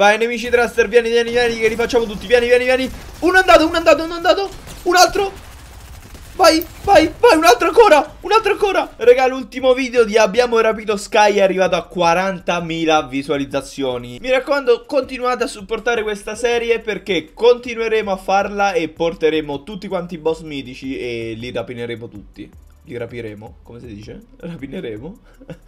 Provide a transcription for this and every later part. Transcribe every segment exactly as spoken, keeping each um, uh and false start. Vai nemici Truster, vieni, vieni, vieni, che li facciamo tutti. Vieni, vieni, vieni. Uno è andato, uno è andato, uno è andato. Un altro. Vai, vai, vai, un altro ancora, un altro ancora. Raga, l'ultimo video di Abbiamo Rapito Sky è arrivato a quarantamila visualizzazioni. Mi raccomando, continuate a supportare questa serie, perché continueremo a farla e porteremo tutti quanti i boss mitici e li rapineremo tutti. Li rapiremo, come si dice? Rapineremo?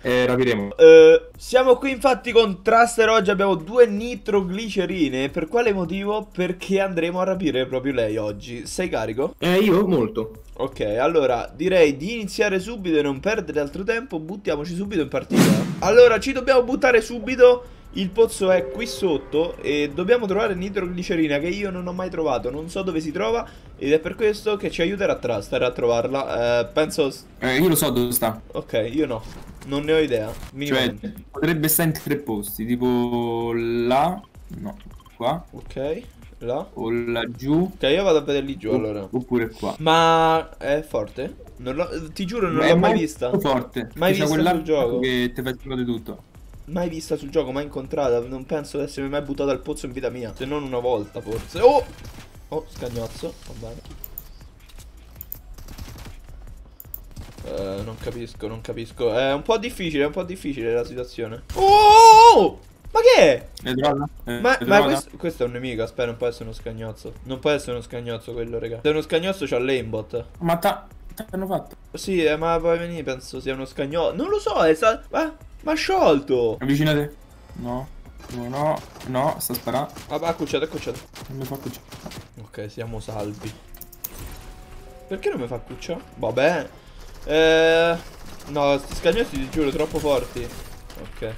Eh, rapiremo. uh, Siamo qui infatti con Truster. Oggi abbiamo due nitroglicerine. Per quale motivo? Perché andremo a rapire proprio lei oggi. Sei carico? Eh, io molto. Ok, allora direi di iniziare subito e non perdere altro tempo. Buttiamoci subito in partita. Allora, ci dobbiamo buttare subito. Il pozzo è qui sotto e dobbiamo trovare nitroglicerina, che io non ho mai trovato, non so dove si trova, ed è per questo che ci aiuterà Truster a trovarla. Eh, penso... Eh, io lo so dove sta. Ok, io no, non ne ho idea. Cioè, potrebbe stare in tre posti, tipo là, no, qua. Ok, là. O laggiù. Ok, io vado a vederli giù, o, allora. Oppure qua. Ma è forte? Non l'ho... Ti giuro, non l'ho mai vista. È forte. Mai vista sul gioco. Che ti fa di tutto. Mai vista sul gioco, mai incontrata. Non penso di essermi mai buttata al pozzo in vita mia. Se non una volta forse. Oh, oh, scagnozzo. Va bene. Eh, non capisco, non capisco. È un po' difficile, è un po' difficile la situazione. Oh, ma che è? È droga. È ma, è droga. Ma questo, questo è un nemico. Aspetta, non può essere uno scagnozzo. Non può essere uno scagnozzo quello, raga. Se è uno scagnozzo c'ha l'aimbot. Ma ta... Hanno fatto. Sì, eh, ma poi venire, penso sia uno scagnozzo. Non lo so, è stato... Eh? Ma sciolto! Avvicinate! No, no, no, no, sta sparando. Ah, accucciato, accucciato. Non mi fa accucciare. Ok, siamo salvi. Perché non mi fa accucciare? Vabbè. Eh, no, sti scagnozzi ti giuro, troppo forti. Ok,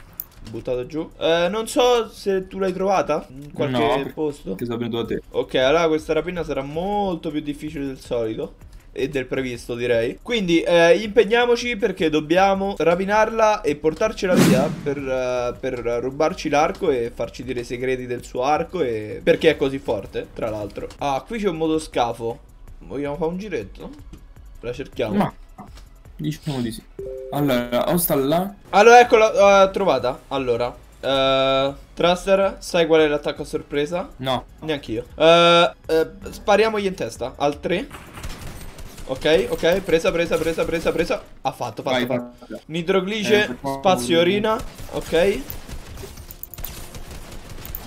buttato giù. Eh, non so se tu l'hai trovata in qualche no, posto. Che sono venuto da te. Ok, allora questa rapina sarà molto più difficile del solito. E del previsto, direi. Quindi eh, impegniamoci, perché dobbiamo rapinarla e portarcela via per, uh, per rubarci l'arco e farci dire i segreti del suo arco e perché è così forte, tra l'altro. Ah, qui c'è un motoscafo. Vogliamo fare un giretto? La cerchiamo. Ma diciamo di sì. Allora, o sta là. Allora, eccola, uh, trovata. Allora Uh, Truster, sai qual è l'attacco a sorpresa? No. Neanch'io. uh, uh, Spariamogli in testa. Al tre. Ok, ok, presa, presa, presa, presa, presa. Ha fatto, fatto, fatto. Nitroglice, spazio urina. Ok.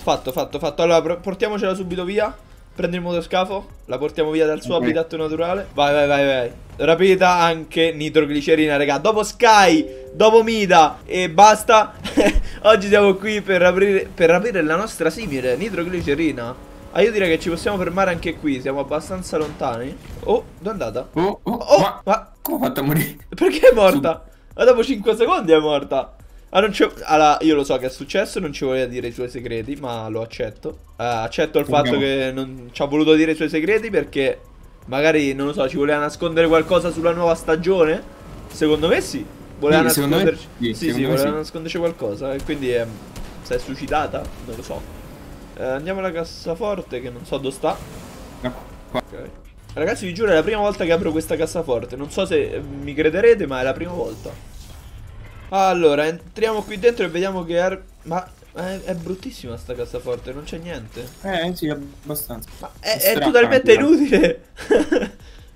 Fatto, fatto, fatto. Allora, portiamocela subito via. Prendi il motoscafo. La portiamo via dal suo okay. habitat naturale. Vai, vai, vai, vai. Rapita anche nitroglicerina, raga. Dopo Sky, dopo Mida e basta. Oggi siamo qui per aprire, per aprire la nostra simile, nitroglicerina. Ah, io direi che ci possiamo fermare anche qui. Siamo abbastanza lontani. Oh, dove è andata? Oh, oh, oh, ma, ma... come ha fatto a morire? Perché è morta? Ma dopo cinque secondi è morta. Ah, non c'è... Allora, io lo so che è successo. Non ci voleva dire i suoi segreti, ma lo accetto. uh, Accetto il fatto no. che non ci ha voluto dire i suoi segreti, perché magari, non lo so, ci voleva nascondere qualcosa sulla nuova stagione. Secondo me sì. Voleva sì, nasconderci me... Sì, sì, sì voleva sì. nasconderci qualcosa. E quindi eh, si è suicidata. Non lo so. Uh, andiamo alla cassaforte, che non so dove sta. Okay. Ragazzi, vi giuro, è la prima volta che apro questa cassaforte. Non so se mi crederete, ma è la prima volta. Allora, entriamo qui dentro e vediamo che è... Ma è, è bruttissima sta cassaforte, non c'è niente. Eh, sì, abbastanza. Ma è, è totalmente inutile.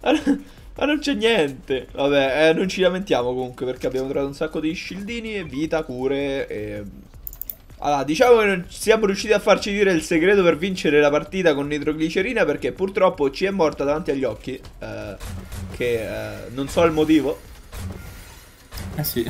Ma non c'è niente. Vabbè, eh, non ci lamentiamo comunque, perché abbiamo trovato un sacco di scildini e vita, cure e... Allora, diciamo che non siamo riusciti a farci dire il segreto per vincere la partita con nitroglicerina, perché purtroppo ci è morta davanti agli occhi. eh, Che eh, non so il motivo. Eh sì.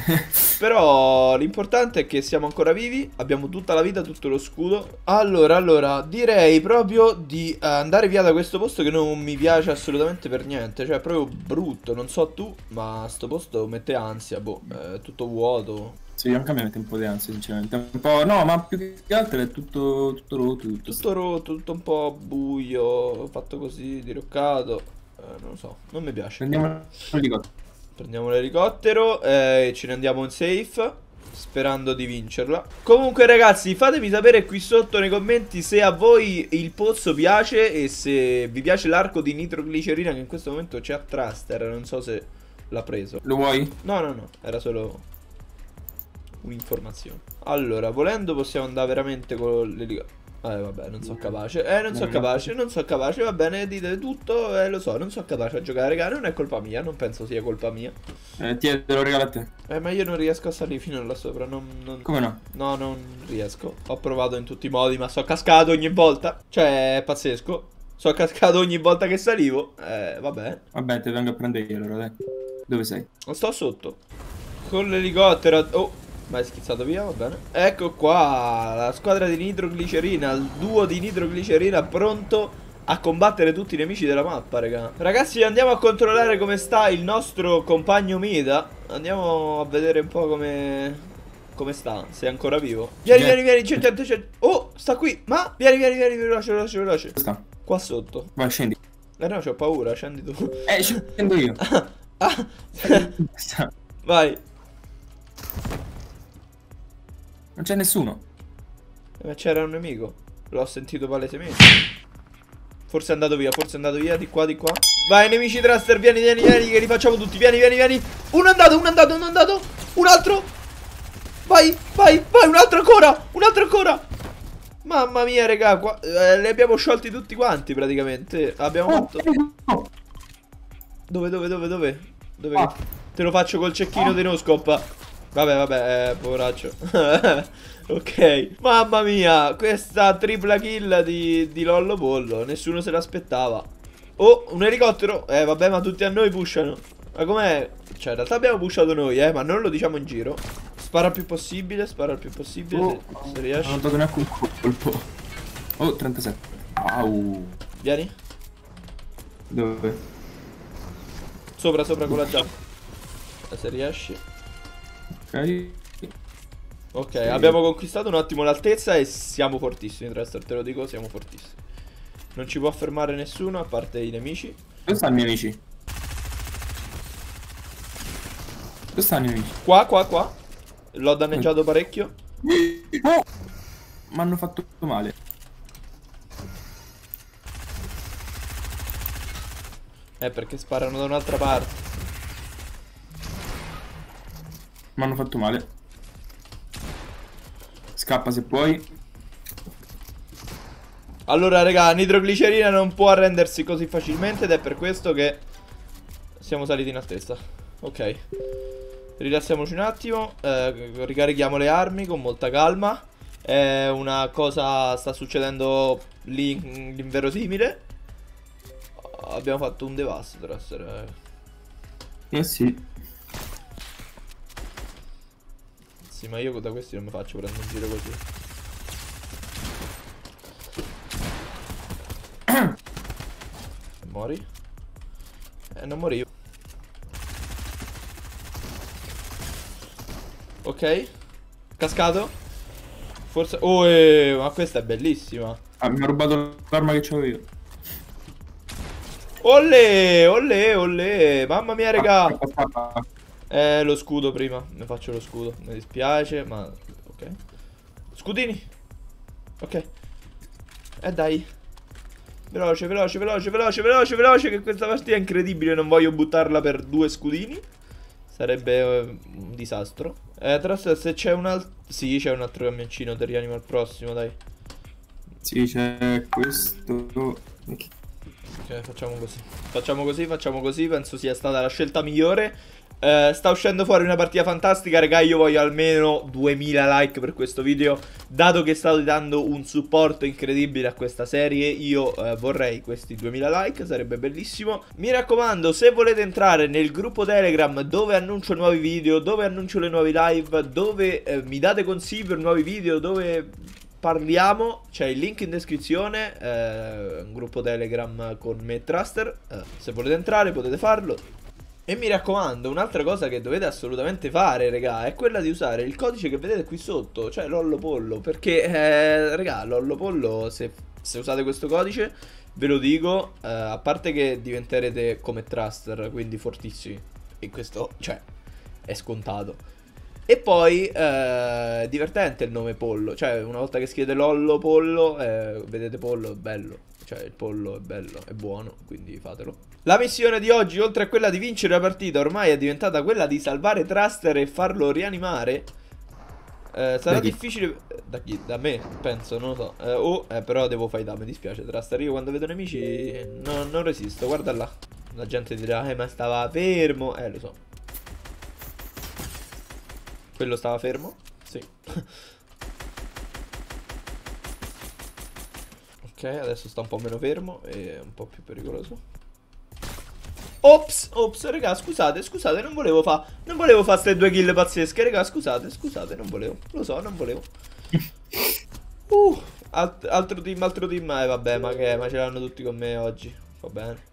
Però l'importante è che siamo ancora vivi. Abbiamo tutta la vita, tutto lo scudo. Allora, allora, direi proprio di andare via da questo posto, che non mi piace assolutamente per niente. Cioè, è proprio brutto, non so tu, ma sto posto mette ansia, boh, è tutto vuoto. Sì, anche a me mette un po' di ansia, sinceramente. Un po', no, ma più che altro è tutto, tutto rotto. Tutto, tutto rotto, tutto un po' buio, fatto così, diroccato. Eh, non lo so, non mi piace. Prendiamo l'elicottero. Prendiamo l'elicottero eh, e ce ne andiamo in safe, sperando di vincerla. Comunque, ragazzi, fatemi sapere qui sotto nei commenti se a voi il pozzo piace e se vi piace l'arco di nitroglicerina, che in questo momento c'è a Truster. Non so se l'ha preso. Lo vuoi? No, no, no, era solo... un'informazione. Allora, volendo possiamo andare veramente con l'elicottero. Eh vabbè, non sono capace. Eh non sono capace, non sono capace, va bene, dite tutto, eh lo so, non sono capace a giocare, raga, non è colpa mia, non penso sia colpa mia. Eh ti te lo regalo a te. Eh ma io non riesco a salire fino là sopra, non, non... Come no? No, non riesco. Ho provato in tutti i modi, ma sono cascato ogni volta. Cioè, è pazzesco. Sono cascato ogni volta che salivo. Eh vabbè. Vabbè, ti vengo a prendere io allora, dai. Dove sei? Non sto sotto. Con l'elicottero. Oh, ma è schizzato via, va bene. Ecco qua, la squadra di nitroglicerina, il duo di nitroglicerina pronto a combattere tutti i nemici della mappa, raga. Ragazzi, andiamo a controllare come sta il nostro compagno Mida. Andiamo a vedere un po' come... come sta, se è ancora vivo. Vieni, vieni, vieni, cento, cento, cento. Oh, sta qui, ma vieni, vieni, vieni, veloce, veloce, veloce. Sta qua sotto. Vai, scendi. Eh no, c'ho paura, scendi tu. Eh, scendo io. Ah, ah. Vai. Non c'è nessuno. Ma c'era un nemico. L'ho sentito palesemente. Forse è andato via, forse è andato via. Di qua, di qua. Vai, nemici Truster, vieni, vieni, vieni, che li facciamo tutti. Vieni, vieni, vieni. Uno è andato, uno è andato, uno è andato. Un altro. Vai, vai, vai, un altro ancora. Un altro ancora. Mamma mia, raga, qua, eh, li abbiamo sciolti tutti quanti praticamente. Abbiamo fatto. Dove, dove, dove, dove? Dove? Ah. Te lo faccio col cecchino ah. di no scopa. Vabbè, vabbè, eh, poveraccio. Ok. Mamma mia, questa tripla kill di, di Lollopollo. Nessuno se l'aspettava. Oh, un elicottero. Eh, vabbè, ma tutti a noi pushano. Ma com'è? Cioè, in realtà abbiamo pushato noi, eh, ma non lo diciamo in giro. Spara il più possibile, spara il più possibile. Oh, se, se riesci. Non ho dato neanche un colpo. Oh, trentasette. Au. Vieni. Dove? Sopra, sopra con la giacca. Se riesci. Ok, okay sì. Abbiamo conquistato un attimo l'altezza e siamo fortissimi, Truster, te lo dico, siamo fortissimi. Non ci può fermare nessuno, a parte i nemici. Dove stanno i nemici? Dove stanno i nemici? Qua, qua, qua. L'ho danneggiato parecchio. Oh! Mi hanno fatto male. Eh, perché sparano da un'altra parte. Mi hanno fatto male. Scappa se puoi. Allora raga, nitroglicerina non può arrendersi così facilmente ed è per questo che siamo saliti in altezza. Ok, rilassiamoci un attimo, eh, ricarichiamo le armi con molta calma. eh, Una cosa sta succedendo lì, l'inverosimile. Abbiamo fatto un devasto per essere... Eh sì. Ma io da questi non mi faccio prendere un giro così. Mori? Eh, non morivo. Ok. Cascato. Forse... Oh, eh, ma questa è bellissima. Ah, mi ha rubato l'arma che c'avevo io. Olle, olle, olle. Mamma mia, raga. Eh, lo scudo prima, ne faccio lo scudo, mi dispiace, ma... ok. Scudini! Ok. Eh dai. Veloce, veloce, veloce, veloce, veloce, veloce, che questa partita è incredibile, non voglio buttarla per due scudini. Sarebbe eh, un disastro. Eh, tra se c'è un altro... Sì, c'è un altro camioncino, ti rianimo al prossimo, dai. Sì, c'è questo... Ok, facciamo così. Facciamo così, facciamo così, penso sia stata la scelta migliore. Uh, sta uscendo fuori una partita fantastica, raga, io voglio almeno duemila like per questo video. Dato che state dando un supporto incredibile a questa serie, io uh, vorrei questi duemila like, sarebbe bellissimo. Mi raccomando, se volete entrare nel gruppo Telegram dove annuncio nuovi video, dove annuncio le nuove live, dove uh, mi date consigli per nuovi video, dove... parliamo, c'è il link in descrizione, eh, un gruppo Telegram con me Truster, eh, se volete entrare potete farlo. E mi raccomando, un'altra cosa che dovete assolutamente fare, regà, è quella di usare il codice che vedete qui sotto, cioè Lollopollo, perché, eh, regà, Lollopollo, se, se usate questo codice, ve lo dico, eh, a parte che diventerete come Truster, quindi fortissimi, e questo, cioè, è scontato. E poi eh, divertente il nome pollo, cioè una volta che scrivete Lollopollo, eh, vedete pollo, è bello, cioè il pollo è bello, è buono, quindi fatelo. La missione di oggi, oltre a quella di vincere la partita, ormai è diventata quella di salvare Truster e farlo rianimare. Eh, sarà Dai difficile da chi? Da me, penso, non lo so. Eh, oh, eh, però devo fare da, mi dispiace. Truster, io quando vedo nemici no, non resisto, guarda là. La gente dirà, eh ma stava fermo. Eh, lo so. Quello stava fermo? Sì. Ok, adesso sta un po' meno fermo e un po' più pericoloso. Ops, ops, raga, scusate, scusate, non volevo fa Non volevo fare queste due kill pazzesche, raga, scusate, scusate, non volevo. Lo so, non volevo. Uh, alt altro team, altro team. Eh, vabbè, ma che è? Ma ce l'hanno tutti con me oggi. Va bene.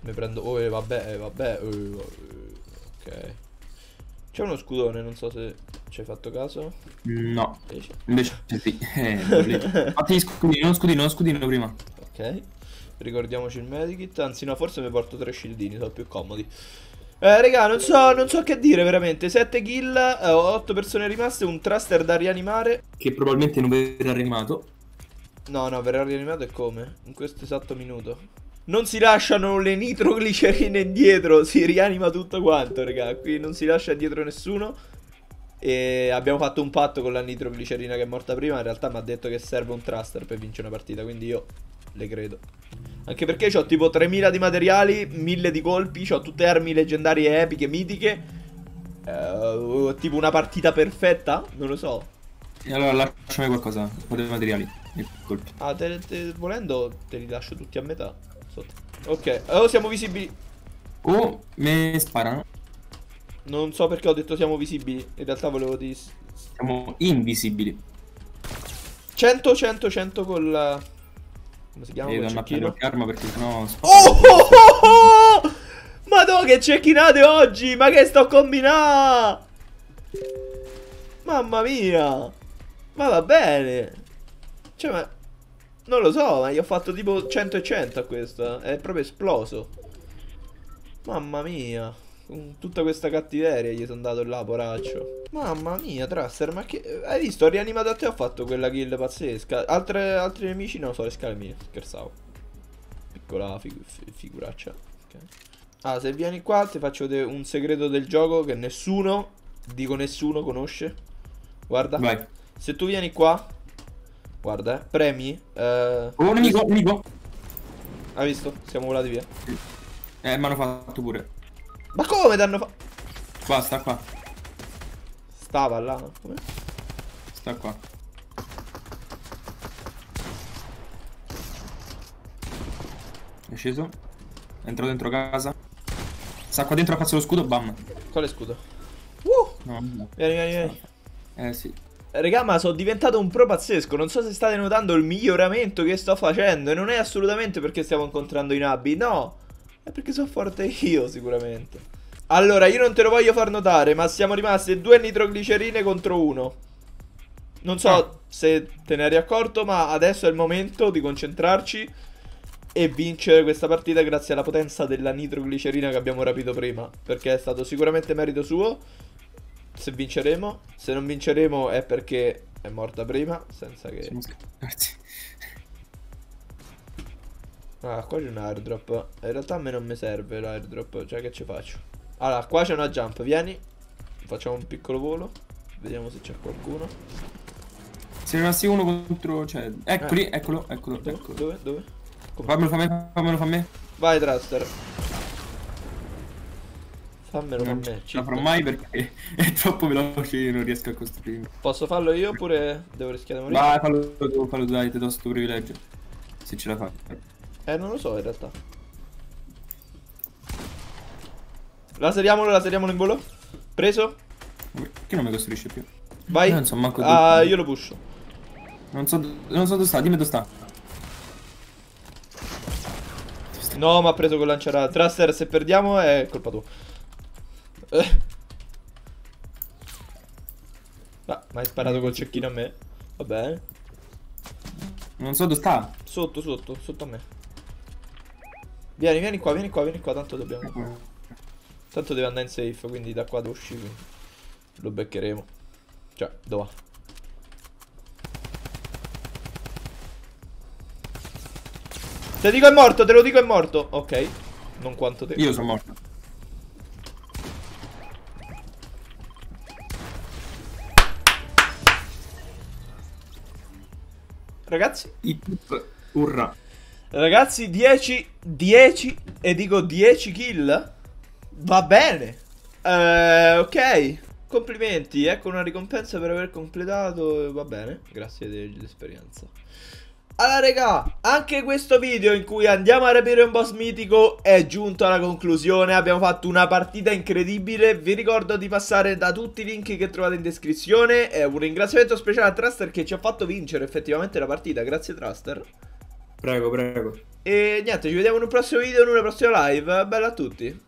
Mi prendo... Oh, eh, vabbè, eh, vabbè. Eh, ok. C'è uno scudone, non so se ci hai fatto caso. No. Invece, Invece sì. Eh, fatti scudino, scudino, scudino prima. Ok. Ricordiamoci il medikit. Anzi no, forse mi porto tre shieldini, sono più comodi. Eh raga, non so, non so che dire veramente. Sette kill, otto persone rimaste. Un Truster da rianimare, che probabilmente non verrà rianimato. No no, verrà rianimato e come? In questo esatto minuto. Non si lasciano le nitroglicerine indietro, si rianima tutto quanto raga. Qui non si lascia indietro nessuno. E abbiamo fatto un patto con la nitroglicerina che è morta prima. In realtà mi ha detto che serve un Truster per vincere una partita, quindi io le credo. Anche perché c'ho tipo tremila di materiali, mille di colpi, c'ho tutte armi leggendarie, epiche, mitiche. uh, Tipo una partita perfetta? Non lo so. E allora lasciami qualcosa, un po' di materiali e colpi. Ah, te, te, volendo te li lascio tutti a metà sotto. Ok, oh siamo visibili. Oh, me sparano. Non so perché ho detto siamo visibili, in realtà volevo dire siamo invisibili. Cento, cento, cento col... come si chiama? Devo andare a arma perché sennò... Oh, oh, oh, oh! Madonna che cecchinate oggi! Ma che sto combinando? Mamma mia! Ma va bene! Cioè ma... non lo so, ma io ho fatto tipo cento e cento a questa. È proprio esploso. Mamma mia! Con tutta questa cattiveria gli sono andato là, poraccio. Mamma mia, Truster, ma che... hai visto? Ho rianimato a te, ho fatto quella kill pazzesca. Altre, altri nemici? No, so le scale mie. Scherzavo. Piccola figu figuraccia. Okay. Ah, se vieni qua ti faccio vedere un segreto del gioco che nessuno, dico nessuno, conosce. Guarda. Vai. Se tu vieni qua, guarda, eh, premi. Eh... Oh, nemico, nemico. Hai visto? Siamo volati via. Eh, mi hanno fatto pure. Ma come t'hanno fatto? Qua, sta qua. Stava là. Come? Sta qua. È sceso. È entrato dentro casa. Sta qua dentro a cazzo lo scudo, bam. Quale scudo? Uh! No, no. Vieni, vieni, vieni. Eh sì. Raga, ma sono diventato un pro pazzesco. Non so se state notando il miglioramento che sto facendo. E non è assolutamente perché stiamo incontrando i nabbi, no. È perché sono forte io sicuramente. Allora io non te lo voglio far notare, ma siamo rimasti due nitroglicerine contro uno. Non so ah. se te ne eri accorto, ma adesso è il momento di concentrarci e vincere questa partita grazie alla potenza della nitroglicerina che abbiamo rapito prima, perché è stato sicuramente merito suo. Se vinceremo. Se non vinceremo è perché è morta prima. Senza che... grazie. Ah, qua c'è un airdrop. In realtà a me non mi serve l'airdrop. Cioè che ci faccio? Allora qua c'è una jump. Vieni. Facciamo un piccolo volo. Vediamo se c'è qualcuno. Se rimasti uno contro... cioè... eccoli, eh. eccolo, eccolo, dove, eccolo. Dove? Dove? Come? Fammelo fa me, fammelo fa me. Vai Truster. Fammelo fa me. Non lo farò mai perché è troppo veloce e non riesco a costruirmi. Posso farlo io oppure devo rischiare di morire? Vai, fallo, devo farlo, dai, ti do sto privilegio. Se ce la fai. Eh, non lo so in realtà. Laseriamolo, laseriamolo in volo. Preso. Perché non mi costruisce più? Vai. Non so manco Ah, io lo push. Non so, non so dove sta, dimmi dove sta. No, ma ha preso col lanciarata. Truster, se perdiamo è colpa tua. Eh. Ma, ma hai sparato col cecchino a me. Va bene. Non so dove sta. Sotto, sotto, sotto a me. Vieni, vieni qua, vieni qua, vieni qua, tanto dobbiamo... tanto deve andare in safe, quindi da qua devo uscire. Lo beccheremo. Cioè, dove va? Te dico è morto, te lo dico è morto. Ok, non quanto te. Io sono morto. Ragazzi, urra. Ragazzi, dieci, dieci, e dico dieci kill. Va bene. Eh, ok. Complimenti, ecco una ricompensa per aver completato. Va bene, grazie dell'esperienza. Allora raga, anche questo video in cui andiamo a rapire un boss mitico è giunto alla conclusione. Abbiamo fatto una partita incredibile. Vi ricordo di passare da tutti i link che trovate in descrizione. E un ringraziamento speciale a Truster che ci ha fatto vincere effettivamente la partita. Grazie Truster. Prego, prego. E niente, ci vediamo in un prossimo video, in una prossima live. Bella a tutti.